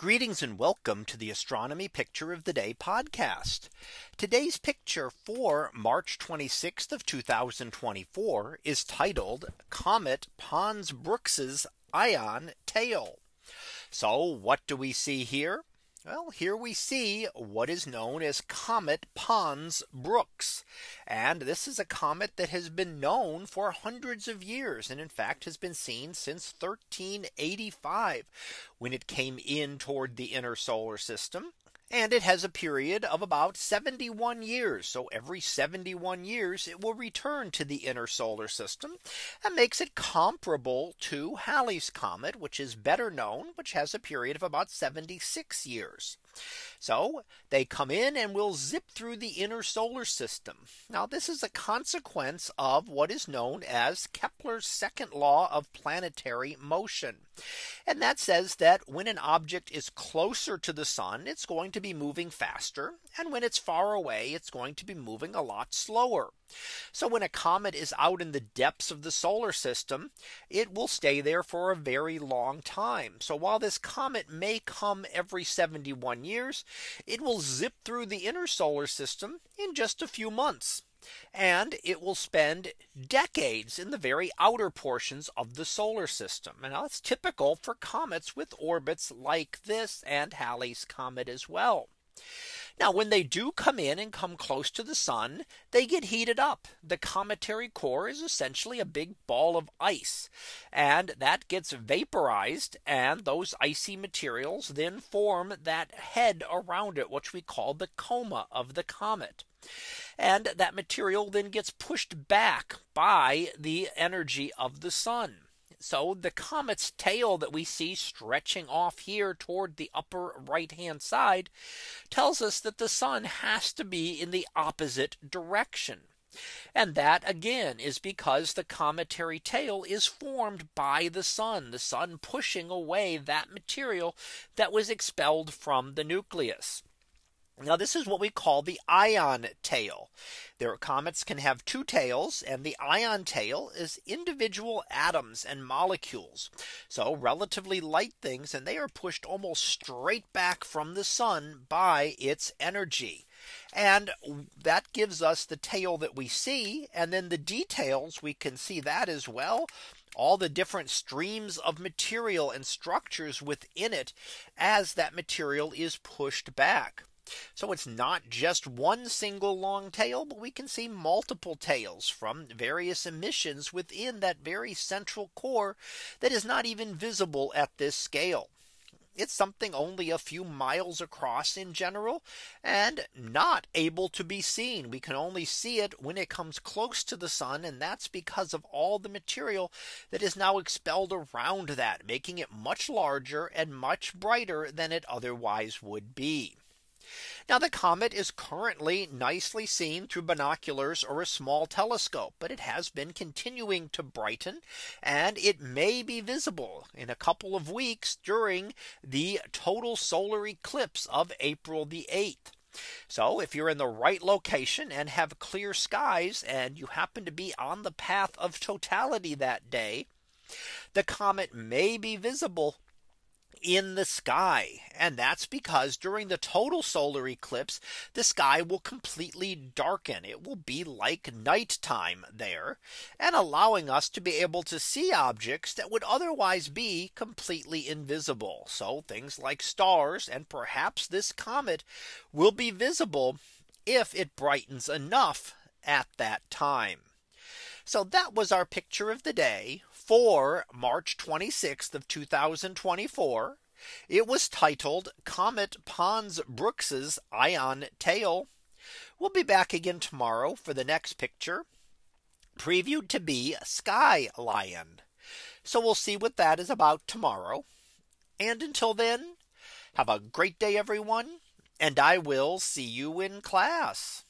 Greetings and welcome to the Astronomy Picture of the Day podcast. Today's picture for March 26th of 2024 is titled Comet Pons-Brooks's Ion Tail. So what do we see here? Well, here we see what is known as Comet Pons-Brooks. And this is a comet that has been known for hundreds of years, and in fact has been seen since 1385, when it came in toward the inner solar system. And it has a period of about 71 years. So every 71 years, it will return to the inner solar system, and makes it comparable to Halley's Comet, which is better known, which has a period of about 76 years. So they come in and will zip through the inner solar system. Now this is a consequence of what is known as Kepler's second law of planetary motion. And that says that when an object is closer to the sun, it's going to be moving faster. And when it's far away, it's going to be moving a lot slower. So when a comet is out in the depths of the solar system, it will stay there for a very long time. So while this comet may come every 71 years, it will zip through the inner solar system in just a few months. And it will spend decades in the very outer portions of the solar system. And that's typical for comets with orbits like this and Halley's Comet as well. Now when they do come in and come close to the sun, they get heated up. The cometary core is essentially a big ball of ice, and that gets vaporized, and those icy materials then form that head around it, which we call the coma of the comet. And that material then gets pushed back by the energy of the sun. So the comet's tail that we see stretching off here toward the upper right hand side tells us that the sun has to be in the opposite direction. And that again is because the cometary tail is formed by the sun pushing away that material that was expelled from the nucleus. Now this is what we call the ion tail. Their comets can have two tails, and the ion tail is individual atoms and molecules. So relatively light things, and they are pushed almost straight back from the sun by its energy. And that gives us the tail that we see, and then the details, we can see that as well. All the different streams of material and structures within it as that material is pushed back. So it's not just one single long tail, but we can see multiple tails from various emissions within that very central core that is not even visible at this scale. It's something only a few miles across in general, and not able to be seen. We can only see it when it comes close to the sun, and that's because of all the material that is now expelled around that, making it much larger and much brighter than it otherwise would be. Now the comet is currently nicely seen through binoculars or a small telescope, but it has been continuing to brighten, and it may be visible in a couple of weeks during the total solar eclipse of April the 8th. So if you're in the right location and have clear skies, and you happen to be on the path of totality that day, the comet may be visible in the sky. And that's because during the total solar eclipse, the sky will completely darken. It will be like nighttime there, and allowing us to be able to see objects that would otherwise be completely invisible. So things like stars, and perhaps this comet, will be visible if it brightens enough at that time. So that was our picture of the day for March 26th of 2024. It was titled Comet Pons-Brooks's Ion Tail. We'll be back again tomorrow for the next picture, previewed to be Sky Lion. So we'll see what that is about tomorrow. And until then, have a great day, everyone, and I will see you in class.